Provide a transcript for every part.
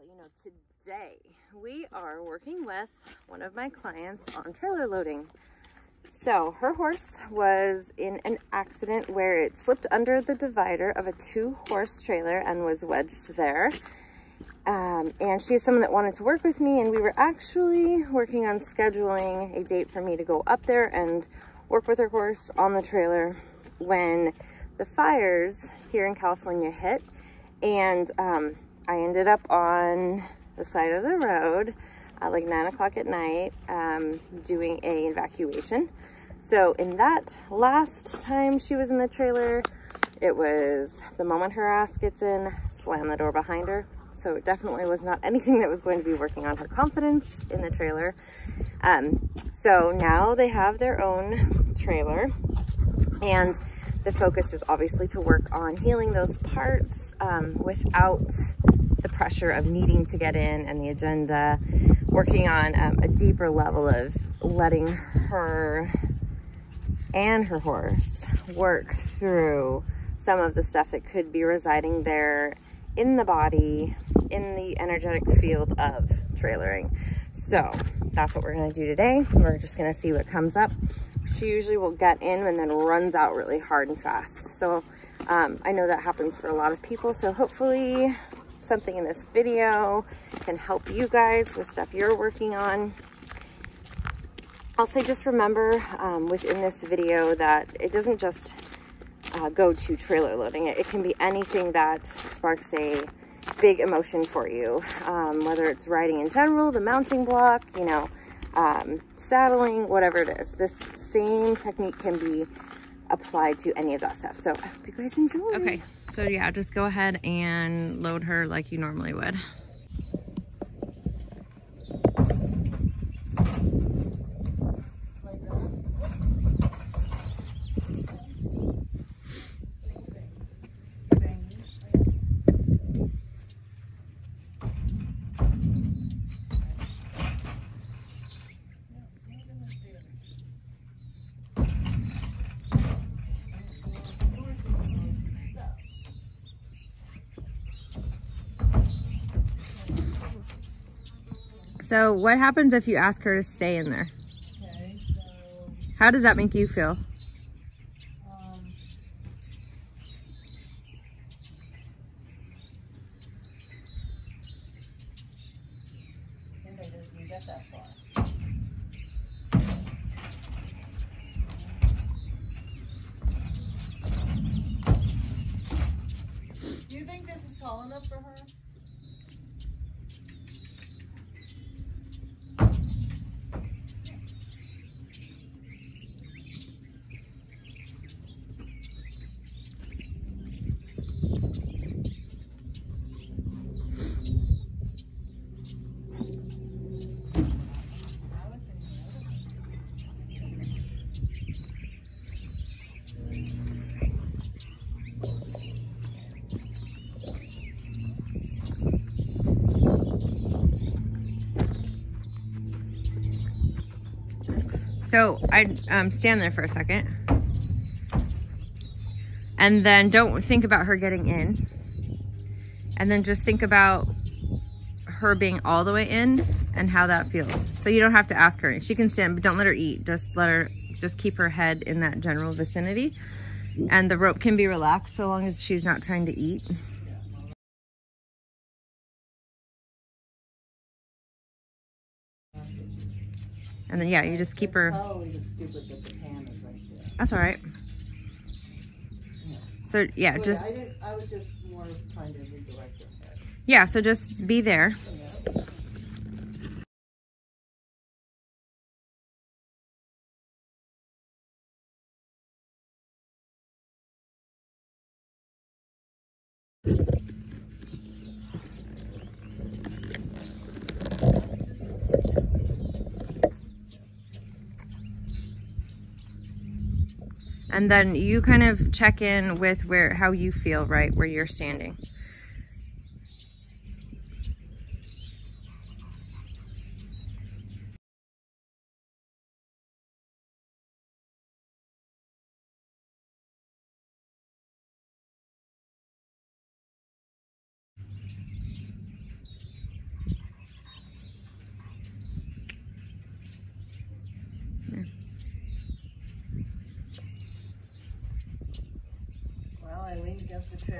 let you know, today we are working with one of my clients on trailer loading. So her horse was in an accident where it slipped under the divider of a two-horse trailer and was wedged there. And she's someone that wanted to work with me, and we were actually working on scheduling a date for me to go up there and work with her horse on the trailer when the fires here in California hit. And I ended up on the side of the road at like 9 o'clock at night doing an evacuation. So in that last time she was in the trailer, it was the moment her ass gets in, slam the door behind her. So it definitely was not anything that was going to be working on her confidence in the trailer. So now they have their own trailer, and the focus is obviously to work on healing those parts without the pressure of needing to get in and the agenda, working on a deeper level of letting her and her horse work through some of the stuff that could be residing there in the body, in the energetic field of trailering. So that's what we're gonna do today. We're just gonna see what comes up. She usually will get in and then runs out really hard and fast. So I know that happens for a lot of people. So hopefully something in this video can help you guys with stuff you're working on. Also, just remember within this video that it doesn't just go to trailer loading. It can be anything that sparks a big emotion for you, whether it's riding in general, the mounting block, you know, saddling, whatever it is. This same technique can be applied to any of that stuff. So I hope you guys enjoy. Okay, so yeah, just go ahead and load her like you normally would. So what happens if you ask her to stay in there? Okay, so how does that make you feel? I think I didn't get that far. Do you think this is tall enough for her? So I'd stand there for a second, and then don't think about her getting in, and then just think about her being all the way in and how that feels. So you don't have to ask her. She can stand, but don't let her eat. Just let her, just keep her head in that general vicinity, and the rope can be relaxed so long as she's not trying to eat. And then, yeah, you just keep her. Oh, we just skip it, but the hand is right there. That's all right. Yeah. So, yeah, well, just. I was just more trying to redirect her head. Yeah, so just be there. Yeah. And then you kind of check in with where, how you feel right where you're standing.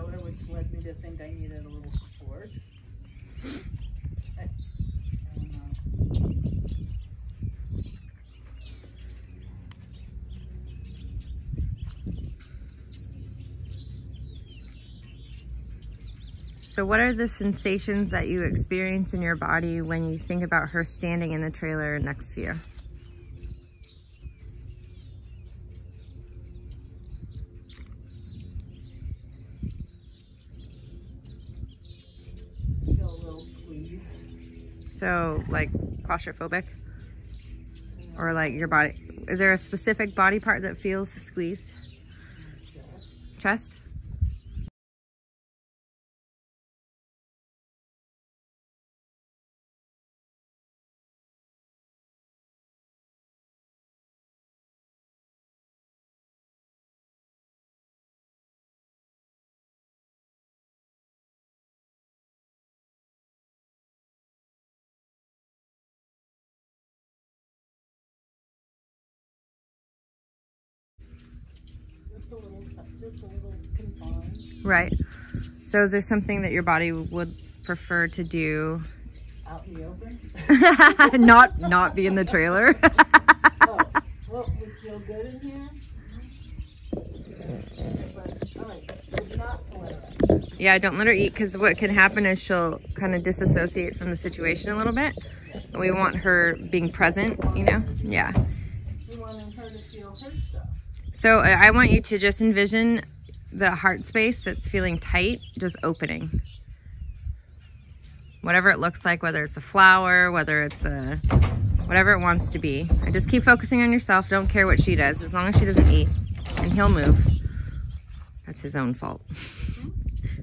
failure, which led me to think I needed a little support. So what are the sensations that you experience in your body when you think about her standing in the trailer next to you? I feel a little squeezed. So like claustrophobic? Yeah. Or like your body, is there a specific body part that feels squeezed? Chest. Chest? Just a little confined. Right. So is there something that your body would prefer to do? Out in the open? not be in the trailer? Well, we feel good in here. But, all right, so not to let her eat. Yeah, don't let her eat, because what can happen is she'll kind of disassociate from the situation a little bit. And we want her being present, you know? Yeah. We want her to feel her stuff. So I want you to just envision the heart space that's feeling tight, just opening. Whatever it looks like, whether it's a flower, whether it's whatever it wants to be. I just keep focusing on yourself. Don't care what she does, as long as she doesn't eat. And he'll move. That's his own fault.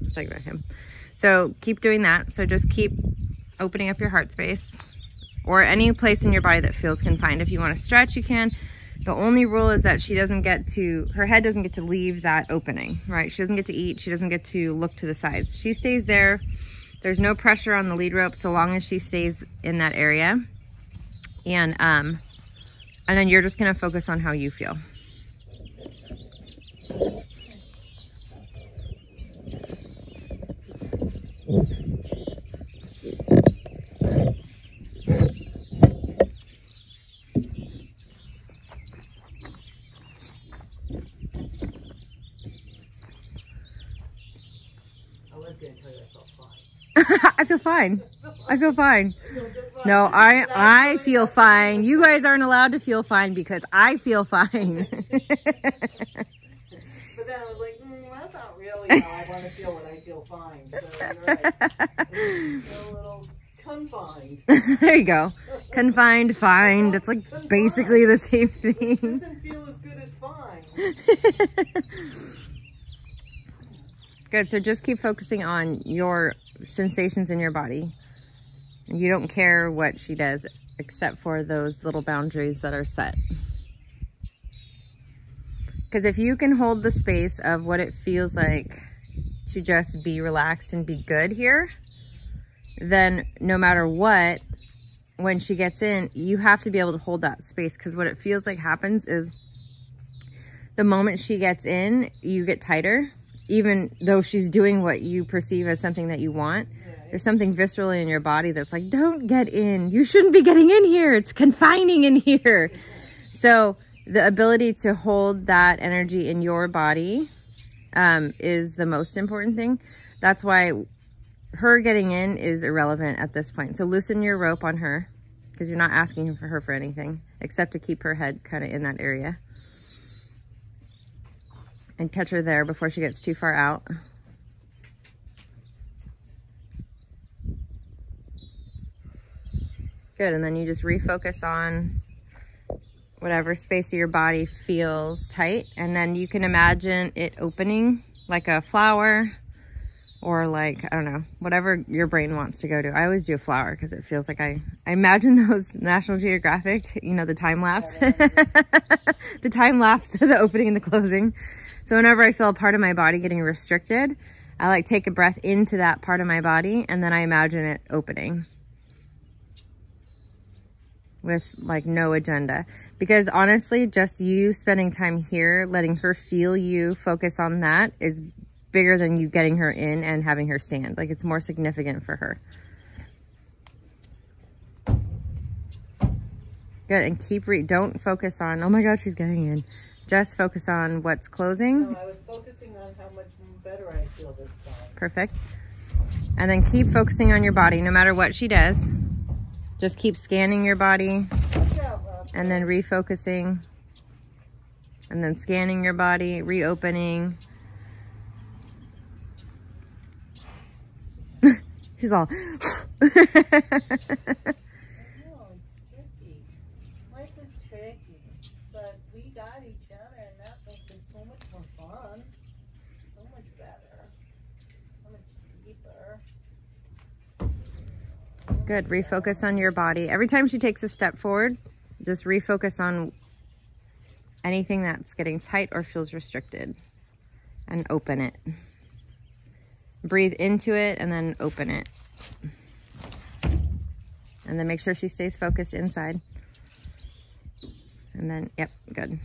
Let's talk about him. So keep doing that. So just keep opening up your heart space or any place in your body that feels confined. If you want to stretch, you can. The only rule is that she doesn't get to, her head doesn't get to leave that opening, right? She doesn't get to eat. She doesn't get to look to the sides. She stays there. There's no pressure on the lead rope so long as she stays in that area. And then you're just going to focus on how you feel. I feel fine. I feel fine. No, I feel fine. You guys aren't allowed to feel fine because I feel fine. But then I was like, that's not really how I want to feel when I feel fine. So you're right. A little confined. There you go. Confined, fined. It's like confined. Basically the same thing. It doesn't feel as good as fine. Good, so just keep focusing on your sensations in your body. You don't care what she does except for those little boundaries that are set. Because if you can hold the space of what it feels like to just be relaxed and be good here, then no matter what, when she gets in, you have to be able to hold that space, because what it feels like happens is the moment she gets in, you get tighter. Even though she's doing what you perceive as something that you want, right. There's something viscerally in your body that's like, don't get in. You shouldn't be getting in here. It's confining in here. So the ability to hold that energy in your body is the most important thing. That's why her getting in is irrelevant at this point. So loosen your rope on her, because you're not asking for her for anything except to keep her head kind of in that area. And catch her there before she gets too far out. Good, and then you just refocus on whatever space of your body feels tight, and then you can imagine it opening like a flower or like, I don't know, whatever your brain wants to go to. I always do a flower because it feels like I imagine those National Geographic, you know, the time lapse. The time lapse, the opening and the closing. So whenever I feel a part of my body getting restricted, I like take a breath into that part of my body and then I imagine it opening with like no agenda. Because honestly, just you spending time here, letting her feel you, focus on that is bigger than you getting her in and having her stand. Like, it's more significant for her. Good, and keep reading. Don't focus on, oh my God, she's getting in. Just focus on what's closing. No, I was focusing on how much better I feel this time. Perfect. And then keep focusing on your body, no matter what she does. Just keep scanning your body, and then refocusing, and then scanning your body, reopening. She's all. Good, refocus on your body. Every time she takes a step forward, just refocus on anything that's getting tight or feels restricted and open it. Breathe into it and then open it. And then make sure she stays focused inside. And then, yep, good.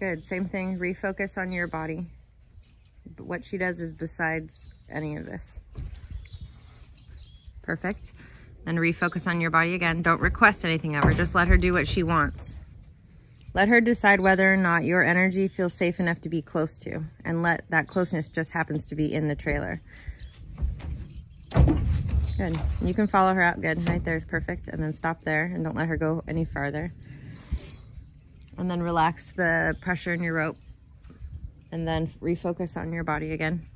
Good, same thing, refocus on your body. But what she does is besides any of this. Perfect. And refocus on your body again. Don't request anything of her, just let her do what she wants. Let her decide whether or not your energy feels safe enough to be close to, and let that closeness just happens to be in the trailer. Good, you can follow her out, good, right there is perfect, and then stop there and don't let her go any farther. And then relax the pressure in your rope and then refocus on your body again.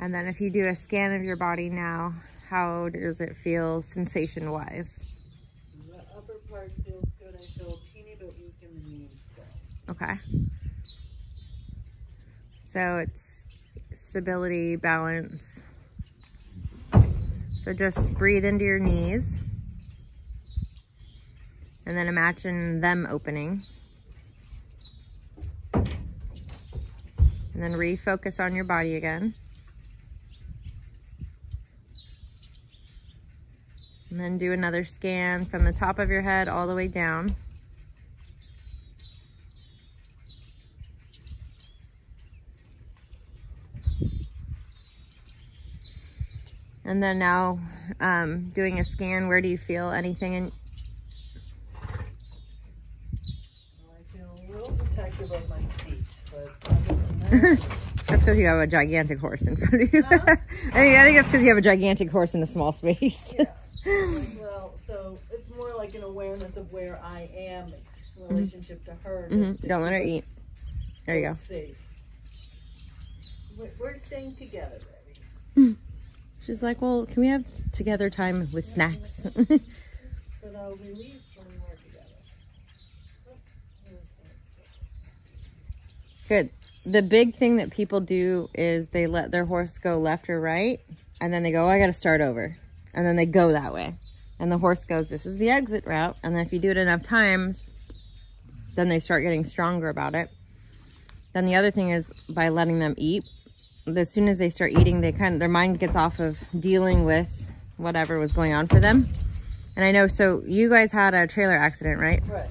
And then if you do a scan of your body now, how does it feel sensation-wise? The upper part feels good. I feel a teeny bit weak in the knees though. Okay. So it's stability, balance. So just breathe into your knees. And then imagine them opening. And then refocus on your body again. And then do another scan from the top of your head all the way down. And then now doing a scan, where do you feel anything in? Well, I feel a little protective of my feet, but other than that... That's because you have a gigantic horse in front of you. Huh? I think that's because you have a gigantic horse in a small space. Yeah. Well, so it's more like an awareness of where I am in relationship to her. Don't let her eat. There you go. Safe. We're staying together, baby. She's like, well, can we have together time with snacks? But I'll release when we're together. Good. The big thing that people do is they let their horse go left or right, and then they go, oh, I got to start over. And then they go that way. And the horse goes, this is the exit route. And then if you do it enough times, then they start getting stronger about it. Then the other thing is by letting them eat. As soon as they start eating, they kind of, their mind gets off of dealing with whatever was going on for them. And I know, so you guys had a trailer accident, right? Right.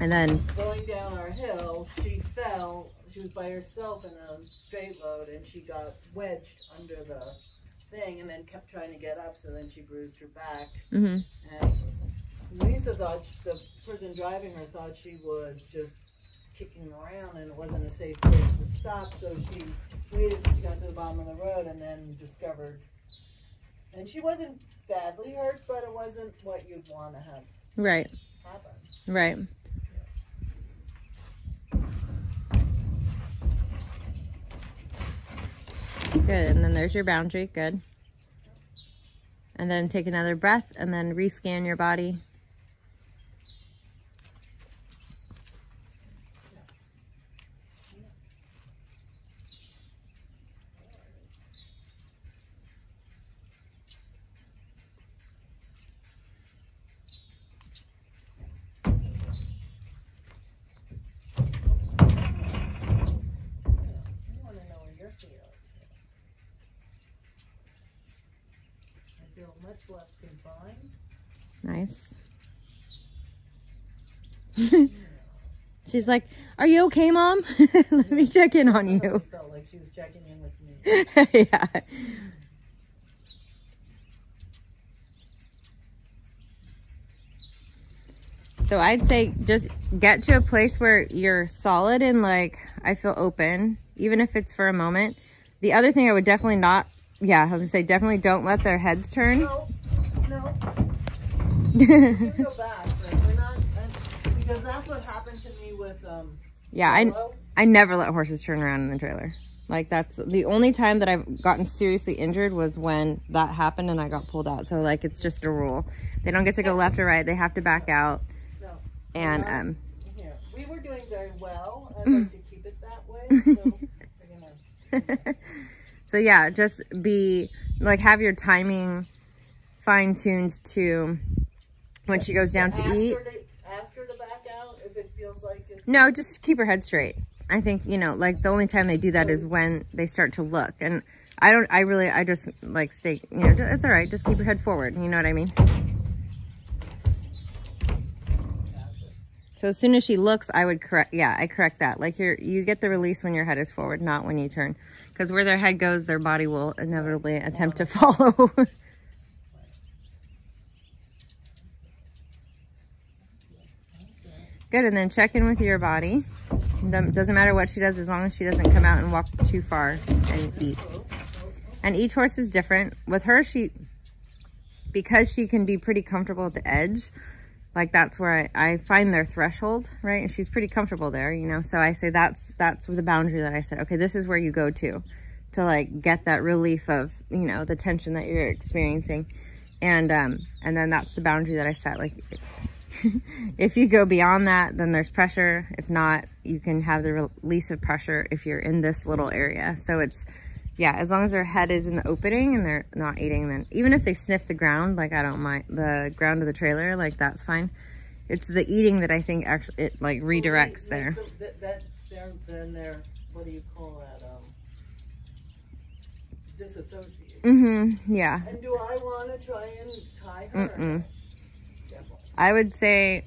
And then... going down our hill, she fell. She was by herself in a straight load and she got wedged under the... thing, and then kept trying to get up, so then she bruised her back. And Lisa thought, the person driving her thought she was just kicking around and it wasn't a safe place to stop, so she waited till she got to the bottom of the road and then discovered. And she wasn't badly hurt, but it wasn't what you'd want to have happen. Right. Good, and then there's your boundary, good. And then take another breath and then rescan your body. Much less confined. Nice. She's like, "Are you okay, Mom? Let me check in on you." I felt like she was checking in with me. Yeah. So I'd say just get to a place where you're solid and like, I feel open, even if it's for a moment. The other thing I would definitely not. Yeah, I was gonna say, definitely don't let their heads turn. No, no. We can go back, like, we're not, because that's what happened to me with yeah, I never let horses turn around in the trailer. Like, that's the only time that I've gotten seriously injured was when that happened and I got pulled out. So like, it's just a rule. They don't get to go left or right. They have to back out. No. And here. We were doing very well. I'd like to keep it that way. So we're gonna. So yeah, just be like, have your timing fine-tuned to when she goes down to eat. Ask her to back out if it feels like it's... No, just keep her head straight. I think, you know, like the only time they do that is when they start to look. And I don't, I just like stay, you know, it's all right. Just keep your head forward. You know what I mean? So as soon as she looks, I would correct. Yeah, I correct that. Like you get the release when your head is forward, not when you turn. Because where their head goes, their body will inevitably attempt to follow. Good, and then check in with your body. Doesn't matter what she does as long as she doesn't come out and walk too far and eat. And each horse is different. With her, because she can be pretty comfortable at the edge, like that's where I find their threshold, right? And she's pretty comfortable there, you know? So I say that's the boundary that I said, okay, this is where you go to like get that relief of, you know, the tension that you're experiencing. And then that's the boundary that I set. Like if you go beyond that, then there's pressure. If not, you can have the release of pressure if you're in this little area. So it's, yeah, as long as their head is in the opening and they're not eating, then even if they sniff the ground, like I don't mind the ground of the trailer, like that's fine. It's the eating that I think actually it like redirects there. Then they're, what do you call that? Disassociated. Mm-hmm. Yeah. And do I want to try and tie her? Mm-mm. I would say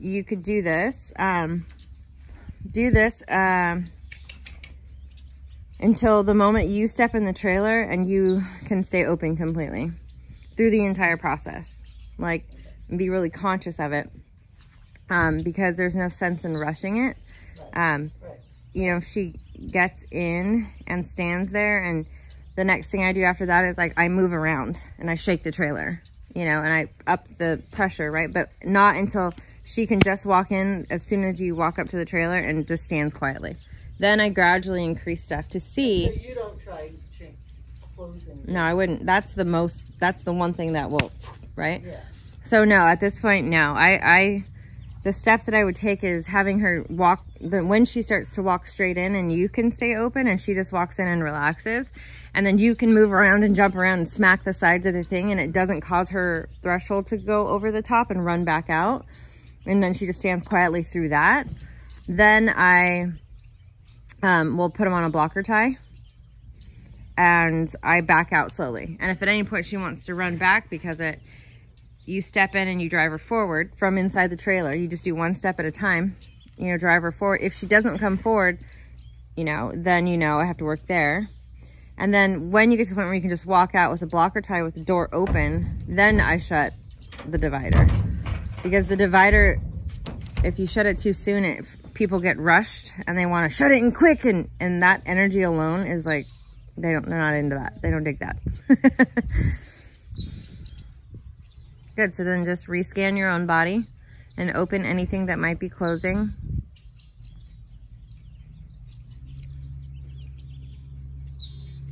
you could do this. Until the moment you step in the trailer and you can stay open completely through the entire process. Like, be really conscious of it because there's no sense in rushing it. You know, if she gets in and stands there and the next thing I do after that is like I move around and I shake the trailer, you know, and I up the pressure, right? But not until she can just walk in as soon as you walk up to the trailer and just stands quietly. Then I gradually increase stuff to see. So you don't try closing. No, I wouldn't. That's the one thing that will, right? Yeah. So no, at this point, no. The steps that I would take is having her walk, when she starts to walk straight in and you can stay open and she just walks in and relaxes. And then you can move around and jump around and smack the sides of the thing and it doesn't cause her threshold to go over the top and run back out. And then she just stands quietly through that. Then we'll put them on a blocker tie and I back out slowly. And if at any point she wants to run back because you step in and you drive her forward from inside the trailer, you just do one step at a time, you know, drive her forward. If she doesn't come forward, you know, then, you know, I have to work there. And then when you get to the point where you can just walk out with a blocker tie with the door open, then I shut the divider because the divider, if you shut it too soon, people get rushed and they want to shut it in quick and that energy alone is like, they're not into that. They don't dig that. Good. So then just rescan your own body and open anything that might be closing.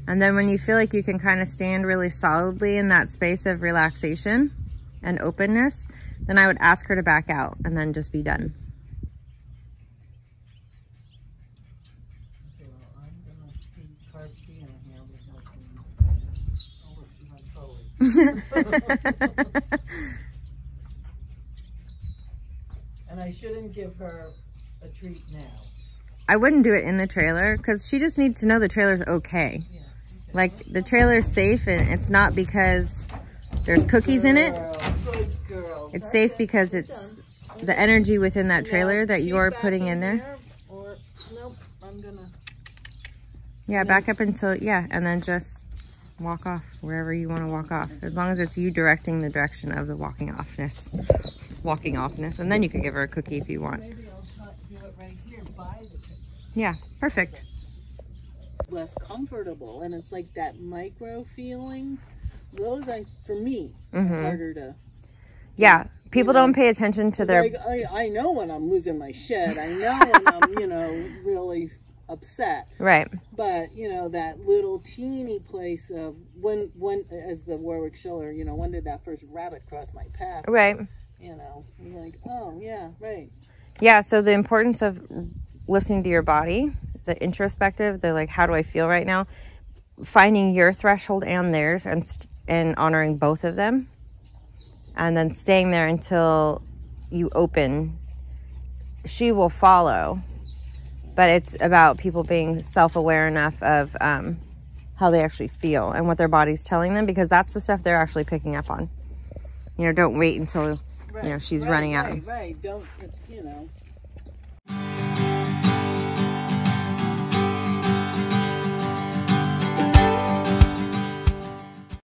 And then when you feel like you can kind of stand really solidly in that space of relaxation and openness, then I would ask her to back out and then just be done. And I shouldn't give her a treat now. I wouldn't do it in the trailer because she just needs to know the trailer's okay. Yeah, okay. Like the trailer's safe, and it's not because there's cookies in it. Good girl. It's safe because it's the energy within that trailer that you're putting in there. Or, nope, I'm gonna... Yeah, back up until, yeah, and then just walk off wherever you want to walk off, as long as it's you directing the direction of the walking offness. And then you can give her a cookie if you want. Maybe I'll do it right here by the cookie. Yeah, perfect. Less comfortable, and it's like that micro feelings, those for me are harder to, yeah, people don't pay attention to their, like, I know when I'm losing my shit, I know when I'm really upset, right? But that little teeny place of when as the Warwick Schiller, when did that first rabbit cross my path, right? You're like, oh yeah, right, yeah. So the importance of listening to your body, the introspective, the like, how do I feel right now, finding your threshold and theirs, and honoring both of them, and then staying there until you open. She will follow. But it's about people being self-aware enough of how they actually feel and what their body's telling them, because that's the stuff they're actually picking up on. Don't wait until, she's running out. Right, don't,